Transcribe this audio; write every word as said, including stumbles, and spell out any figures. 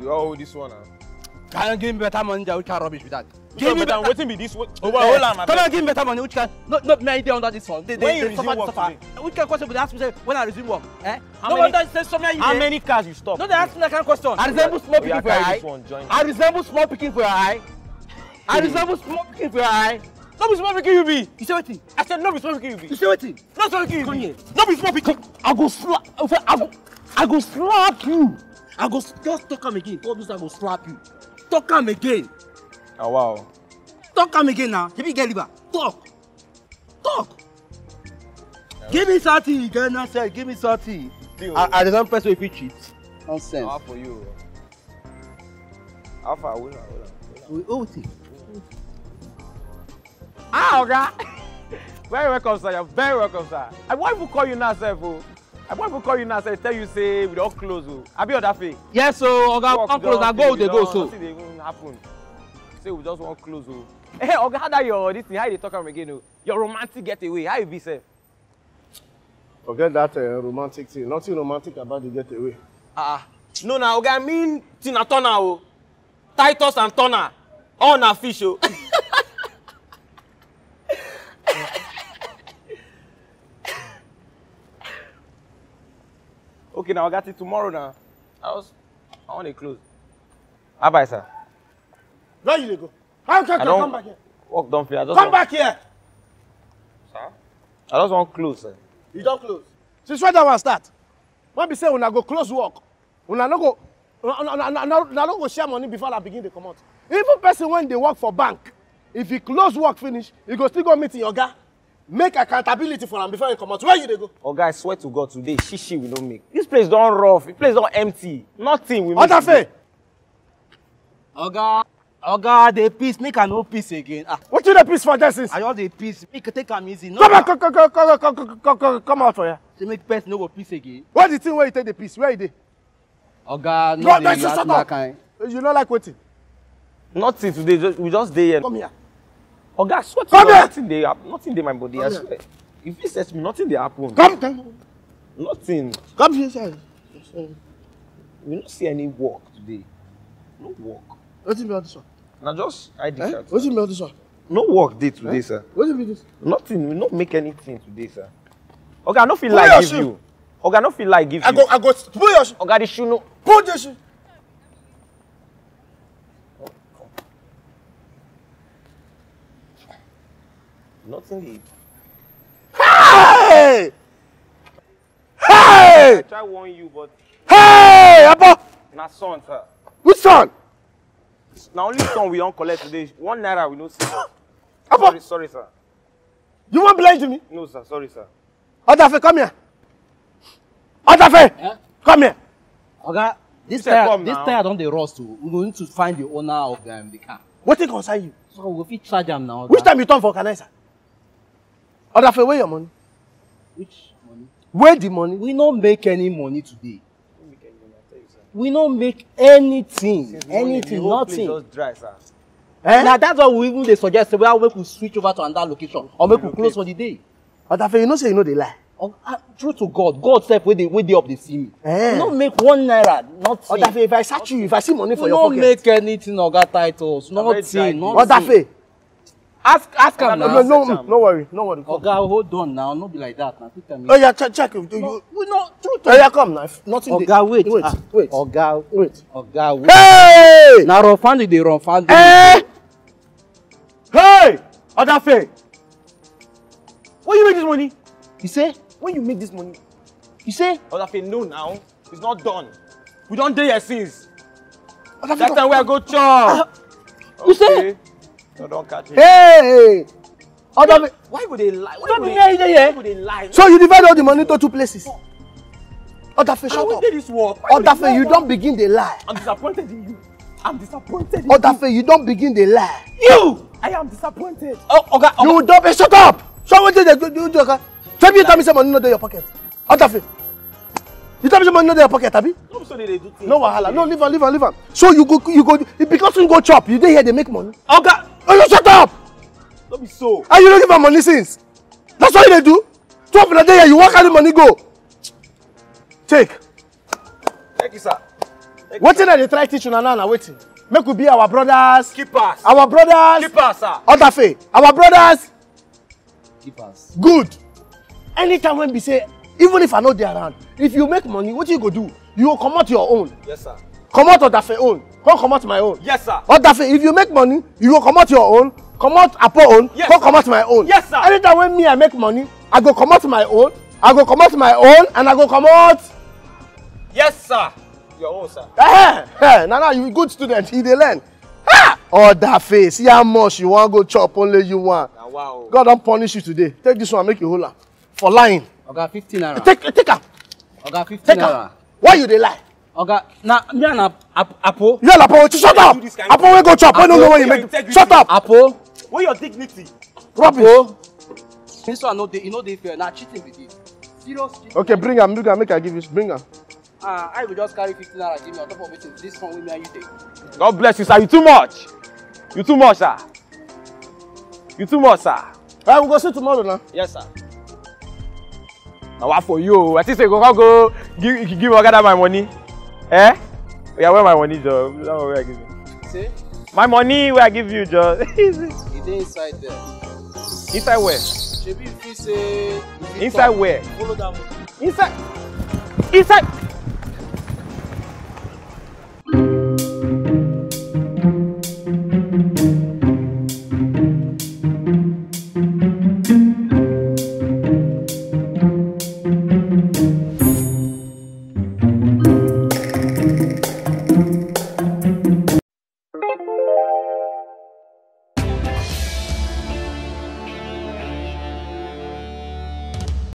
You hold this one now. Can you give me better money than which can rubbish with that? Give me better. Waiting be this one. Oh, hold on. Can you give me better money which can? Not not my idea under this one. They they they suffer suffer. Which can question? They ask me when I resume work. Eh? No one does say something. How many cars you stop? No, they ask me that kind of question. I resemble small picking for your eye. I resemble small picking for your eye. I resemble small picking for your eye. No be small picking you be. You say wetin? I said no be small picking you be. You say wetin? No small picking you be. No be small picking. I go slap. I go I go slap you. I go just talk him again. All those I go slap you. Talk him again. Oh wow. Talk him again now. Give me get liver. Talk. Talk. Yeah. Give me thirty. Get now say. Give me thirty. I I don't person if you cheat. Nonsense. How for you? How far? Where? Where? Where? Ah, okay. Very welcome, sir. You're very welcome, sir. I want to call you now, sir. Bro. I want to call you now, sir. Tell you, say, we don't close. Have you heard that thing? Yes, so, Oga, we don't close. I go, they go, so. Nothing even happen. Say, we just want to close. Hey, Oga, how that your, this thing, how you talk about again? Your romantic getaway, how you be, sir? Forget that uh, romantic thing. Nothing romantic about the getaway. Ah, uh, no, now, Oga, I mean, Tina Turner, Titus and Turner, all na fish, oh. Okay, now I got it tomorrow now. I was, I want it close. How about it, sir? Where you go? How can I come, come back here? Walk down here. I just come want... back here! Sir? I just want close, sir. You don't close? Since when that one start? When we say when I go close work, when I don't go, when I don't go share money before I begin to come out. Even person when they work for bank, if he close work finish, he go still go meet your guy. Make accountability for them before you come out. Where you they go? Oh, guys, swear to God, today, shishi we don't make. This place don't rough. This place don't empty. Nothing we make. Odafe! Oh, God. Oh, God, they peace. Make no peace again. Ah. What you the peace for, Justice? I want the peace. Make take them easy. No, come out, come, come, come, come, come, come, come out for you. They make peace, no peace again. What the thing where you take the peace? Where you they? Oh, God, no, no, you shut up. You don't like waiting? Nothing today. Just, we just day here. Come here. Oh, God, I swear to God, nothing they happen. Nothing in my body, I swear. If he says me, nothing they happen. Come, come. Nothing. Come here, sir. We don't see any work today. No work. What's in this one? Now just I D eh? Card. What's in this one? No work day today, eh? Sir. What's in this? Nothing. We don't make anything today, sir. Okay, I don't feel pull like give shoe. You. Okay, I don't feel like give I you. I go, I go. Pull your shoe. Okay, the shoe no. Pull your shoe. Nothing. Hey! Hey! I try to warn you, but. Hey! Abba! Not son, sir. Which son? Now only son we don't collect today. One naira we don't see. Abba! Sorry, sorry, sir. You won't blind me? No, sir. Sorry, sir. Odafe, come here. Odafe, eh? Come here. Oga, this time, this time I don't they rush to. We're going to find the owner of um, the car. What thing concern you? So we fit charge him now. Which time you turn for organizer? Odafe, where your money? Which money? Where the money? We don't make any money today. We don't make any money, I tell you, sir. We don't make anything. Since anything, money, nothing. Just dry, sir. Eh? Now that's what we even they suggest. We will make we switch over to another location or make we close for the day. Odafe, you know say you know they lie. Oh, uh, true to God, God said when they when they up they see me. Eh. We don't make one naira, nothing. Odafe, if I search you, if I see money for we your pocket. We don't make anything or got titles, nothing, nothing. Odafe. Ask, ask him now. No, no, no, no worry, no worry. Okay, hold on now. Not be like that. Now. Oh yeah, check, check. Do you? We no true. Oh yeah, come now. Nothing. Okay, wait, wait, ah, wait. Okay, wait. Okay, wait. Hey! Now run find the run find. Hey! Hey! Odafe! When you make this money? You say? When you make this money? You say? Odafe, no now. It's not done. We don't do your sins. Odafe, that time we go chop. You say? No, don't catch it. Hey! Odafe, why would they lie? Why would they, why would they lie? So you divide all the money to two places? Odafe, shut up. This work. Odafe, you don't begin the lie. I'm disappointed in you. I'm disappointed in you. Odafe, you don't begin the lie. You! I am disappointed. Oh, okay. You don't, shut up! So what did they do, okay? Tell me you tell me some money not in your pocket. Odafe. You tell me some money not in your pocket, Abi? No, so they do things. No, wahala. No, leave on, leave on, leave on. So you go, you go, because you go chop, you dey here, they make money. Okay. Oh, you shut up! Don't be so. And you don't give her money since. That's what they do. Twelve in the day, you walk out the money, go. Take. Thank you, sir. What did they try to teach you now? Now waiting. Make we be our brothers. Keepers. Our brothers. Keepers, sir. Odafe. Our brothers. Keepers. Good. Anytime when we say, even if I know they are around, if you make money, what you go do? You will come out your own. Yes, sir. Come out Odafe own. Come come out my own. Yes, sir. Odafe, if you make money, you will come out your own. Come out Apo own. Yes, come sir. Come out my own. Yes, sir. Anytime when me I make money, I go come out my own. I go come out my own, and I go come out. Yes, sir. Your own, sir. Eh, eh. Nana, you good student. He dey learn. Ha! Odafe, see how much you want go chop only you want. Now, wow. God don't punish you today. Take this one, make you hola for lying. I got fifteen naira. Take, take her. I got fifteen naira. Why you dey lie? Okay, now, me and Apo. Yeah, Apo, shut up! Apo, we go chop. I don't know what you make. Shut up! Apo, where your dignity? Apo, this one no dey, you know dey fair. Now cheating with it. Serious cheating. Okay, bring her, bring her, make her give you, bring her. Ah, I will just carry fifteen naira give me on top of it. This one with me and you take. God bless you, sir. You too much. You too much, sir. You too much, sir. Alright, we go see tomorrow now. Yes, sir. Now what for you? I think say go go give give Ogada my money. Eh? Yeah, where my money, Joe? That's where I give you. See? My money, where I give you, Joe. It's inside there. Inside where? Maybe if you say. Inside where? Follow that one. Inside. Inside.